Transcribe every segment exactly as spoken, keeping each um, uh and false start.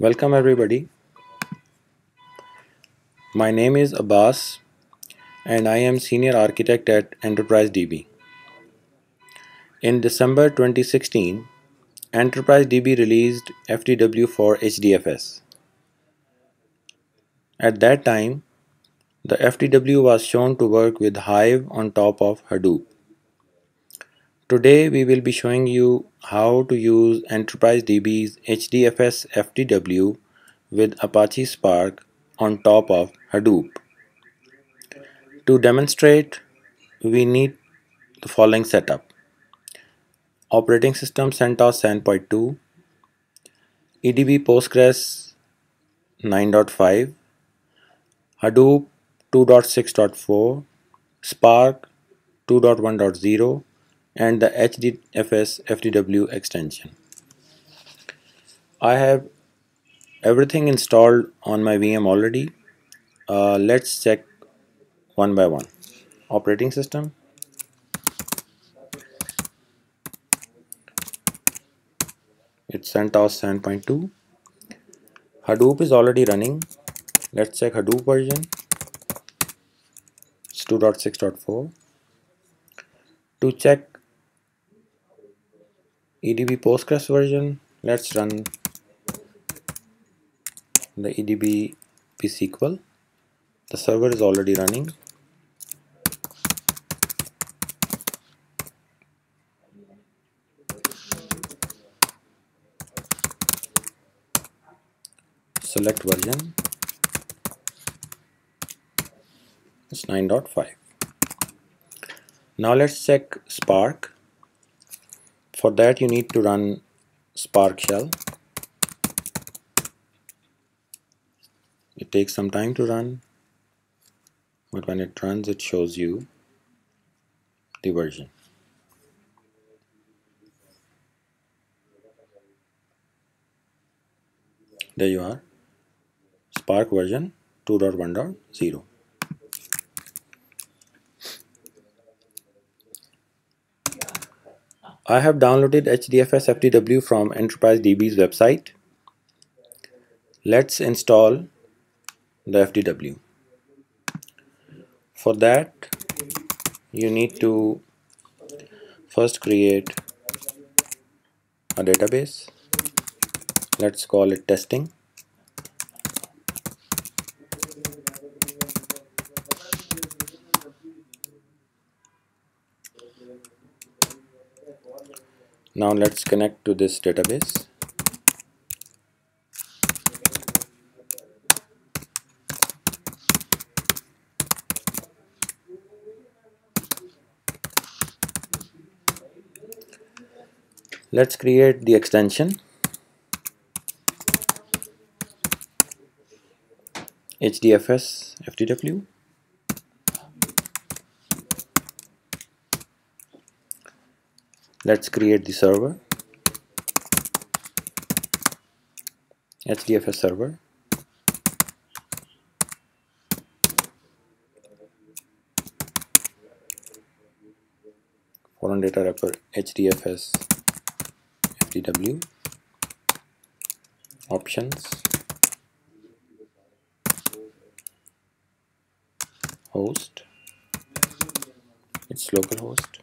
Welcome everybody. My name is Abbas and I am Senior Architect at EnterpriseDB. In December twenty sixteen, EnterpriseDB released F D W for H D F S. At that time, the F D W was shown to work with Hive on top of Hadoop. Today we will be showing you how to use EnterpriseDB's H D F S F D W with Apache Spark on top of Hadoop. To demonstrate, we need the following setup: operating system CentOS ten point two, E D B Postgres nine point five, Hadoop two point six point four, Spark two point one point zero, and the H D F S F D W extension. I have everything installed on my V M already. Uh, let's check one by one. Operating system. It's CentOS ten point two. Hadoop is already running. Let's check Hadoop version. It's two point six point four. To check E D B Postgres version, let's run the E D B psql. The server is already running. Select version. It's nine point five. Now let's check Spark. For that you need to run Spark shell. It takes some time to run, but when it runs it shows you the version. There you are, Spark version two point one point zero. I have downloaded H D F S F D W from EnterpriseDB's website. Let's install the F D W. For that, you need to first create a database. Let's call it testing. Now let's connect to this database. Let's create the extension H D F S F D W. Let's create the server, H D F S server. Foreign Data Wrapper H D F S F D W. Options. Host. It's localhost.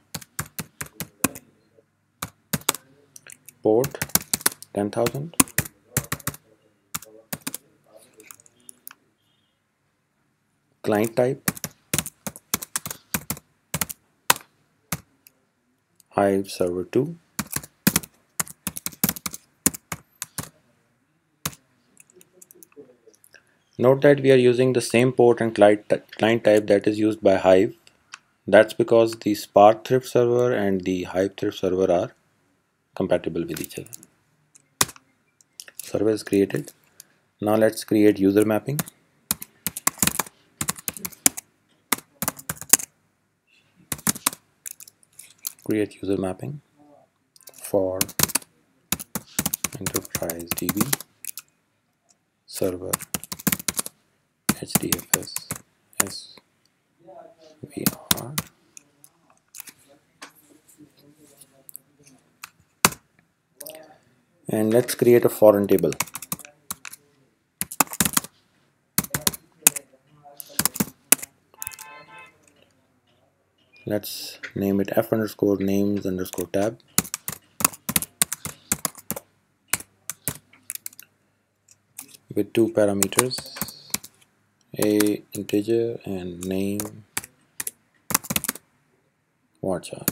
Port ten thousand. Client type Hive server two. Note that we are using the same port and client type that is used by Hive. That's because the Spark thrift server and the Hive thrift server are compatible with each other. Server is created. Now let's create user mapping. Create user mapping for EnterpriseDB server H D F S S V R. And let's create a foreign table. Let's name it f underscore names underscore tab. With two parameters, a integer and name varchar.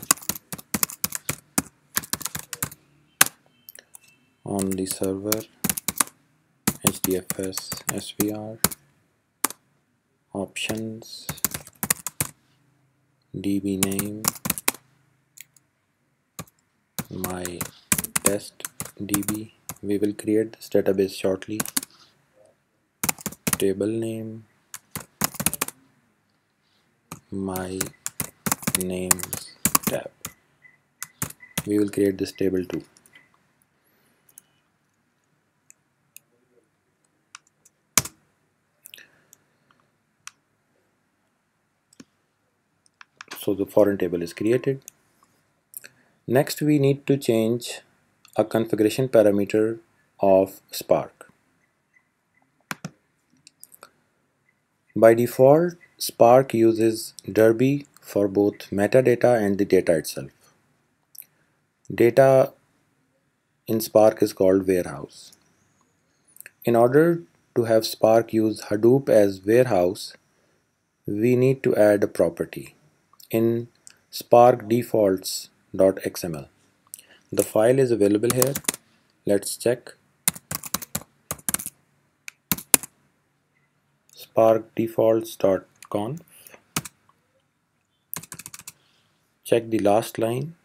On the server, H D F S S V R options D B name my test D B. We will create this database shortly. Table name my names tab. We will create this table too. So the foreign table is created. Next we need to change a configuration parameter of Spark. By default, Spark uses Derby for both metadata and the data itself. Data in Spark is called warehouse. In order to have Spark use Hadoop as warehouse, we need to add a property in Spark defaults dot X M L. The file is available here. Let's check. Spark defaults dot conf. Check the last line.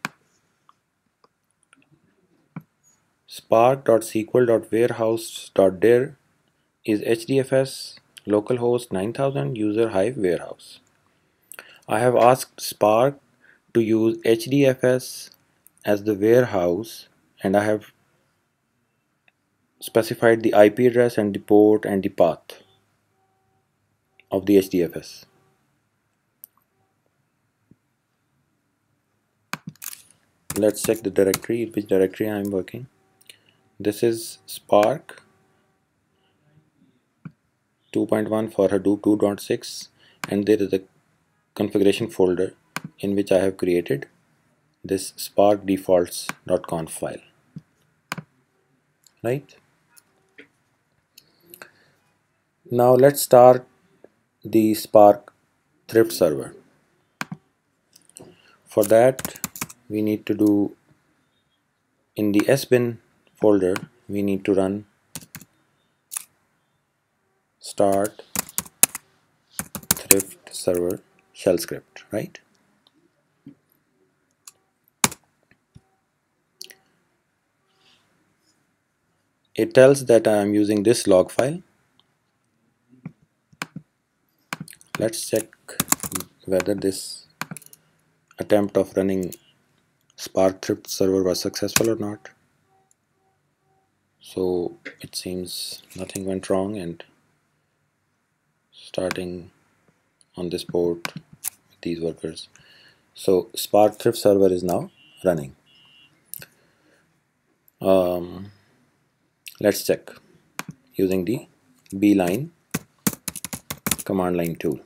Spark dot S Q L dot warehouse dot dir is H D F S localhost nine thousand user Hive warehouse. I have asked Spark to use H D F S as the warehouse, and I have specified the I P address and the port and the path of the H D F S. Let's check the directory, which directory I am working. This is Spark two point one for Hadoop two point six, and there is a configuration folder in which I have created this Spark defaults dot conf file. Right? Now let's start the Spark thrift server. For that, we need to do in the sbin folder, we need to run start thrift server shell script, right? It tells that I am using this log file. Let's check whether this attempt of running Spark thrift server was successful or not. So it seems nothing went wrong, and starting on this port with these workers. So Spark thrift server is now running. Um, let's check using the Beeline command line tool.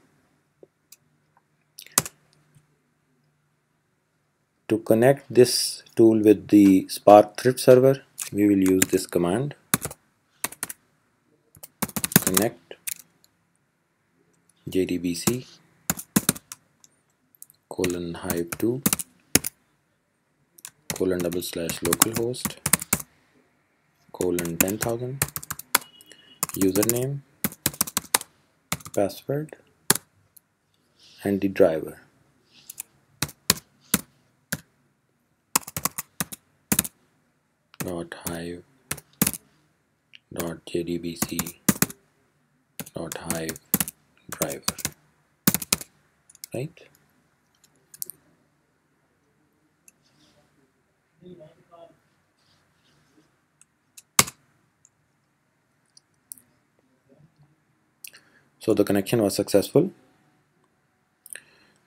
To connect this tool with the Spark thrift server, we will use this command connect J D B C colon hive two colon double slash localhost colon ten thousand username, password and the driver. Dot hive. Dot J D B C. Dot hive driver. Right. So the connection was successful.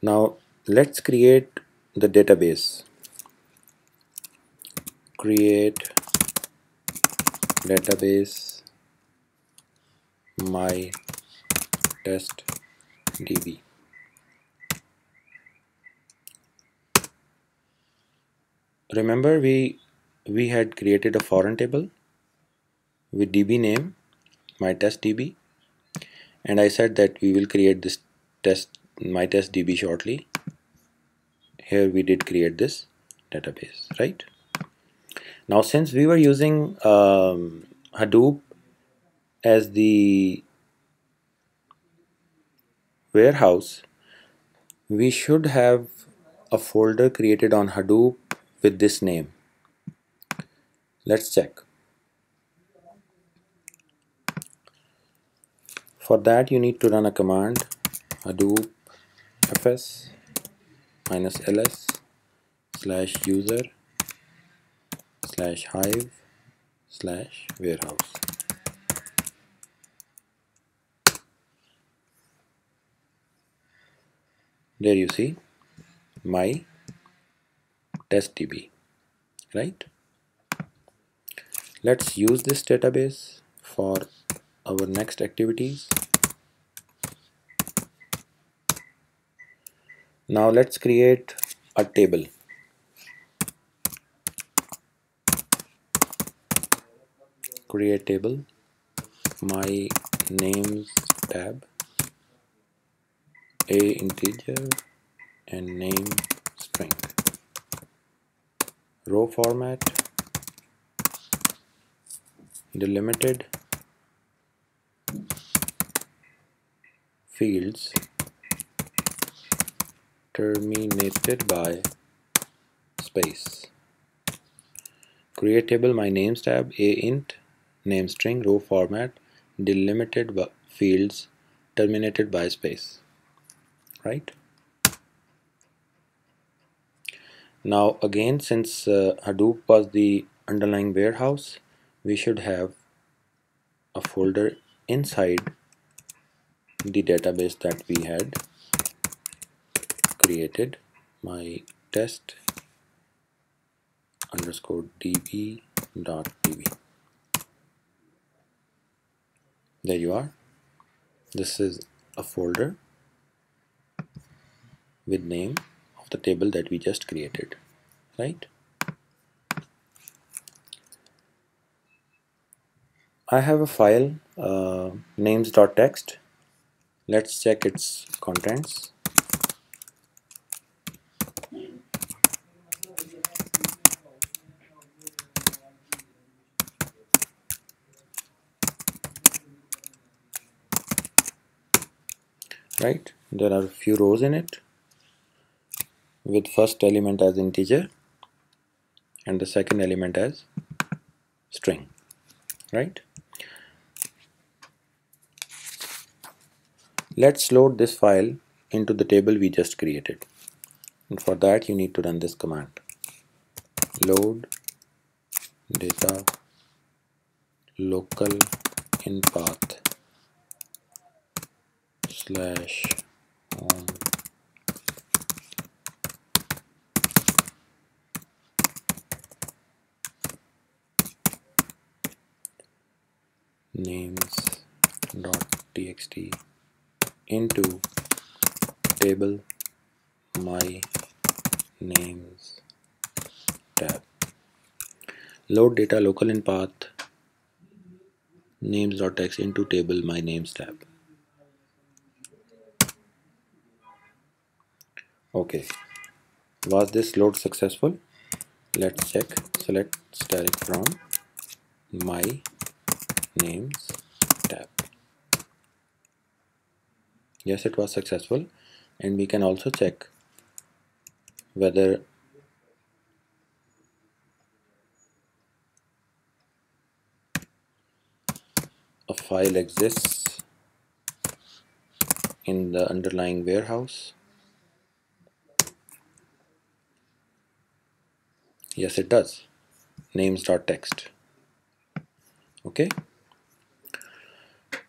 Now let's create the database. Create database my test D B. remember we we had created a foreign table with D B name my test D B, and I said that we will create this test my test D B shortly. Here we did create this database, right? Now since we were using um, Hadoop as the warehouse, we should have a folder created on Hadoop with this name. Let's check. For that you need to run a command Hadoop fs minus ls slash user slash hive slash warehouse. There you see my test D B, right? Let's use this database for our next activities. Now let's create a table. Create table, my names tab, a integer and name string, row format, delimited fields terminated by space. Create table, my names tab, a int, name string, row format, delimited by fields terminated by space, right? Now again, since uh, Hadoop was the underlying warehouse, we should have a folder inside the database that we had created, my test underscore db dot db. There you are. This is a folder with name of the table that we just created, right? I have a file uh, names.txt. Let's check its contents. Right, there are a few rows in it with first element as integer and the second element as string, right? Let's load this file into the table we just created, and for that you need to run this command load data local in path slash on names dot txt into table my names tab, load data local in path names.txt into table my names tab. Okay, was this load successful? Let's check. Select static from my names tab. Yes, it was successful, and we can also check whether a file exists in the underlying warehouse. Yes, it does. Names.txt. Okay.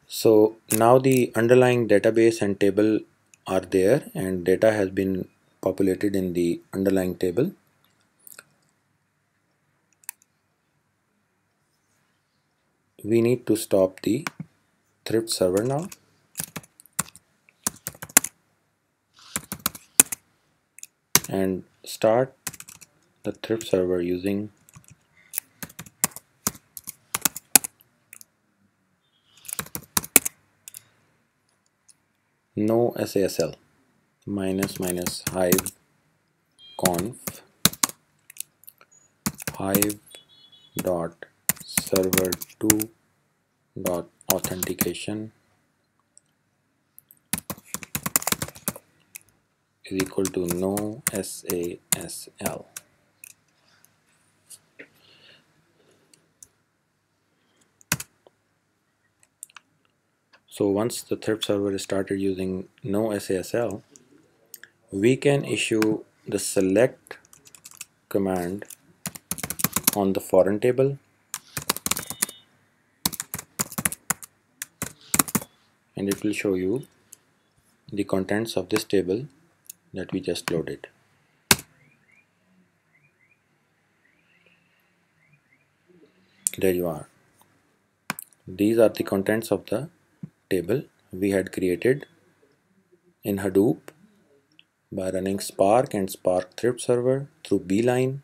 So now the underlying database and table are there, and data has been populated in the underlying table. We need to stop the thrift server now. And start the third server using no S A S L minus minus hive conf hive dot server two dot authentication is equal to no S A S L. So once the third server is started using no S A S L, we can issue the select command on the foreign table, and it will show you the contents of this table that we just loaded. There you are. These are the contents of the table we had created in Hadoop by running Spark and Spark Thrift Server through Beeline,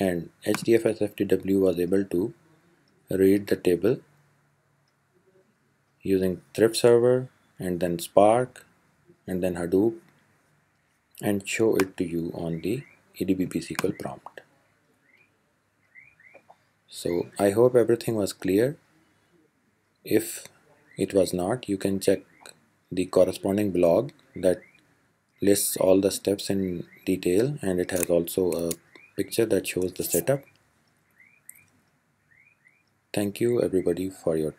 and H D F S F D W was able to read the table using Thrift Server and then Spark and then Hadoop and show it to you on the E D B P S Q L prompt. So I hope everything was clear. If it was not, you can check the corresponding blog that lists all the steps in detail, and it has also a picture that shows the setup. Thank you everybody for your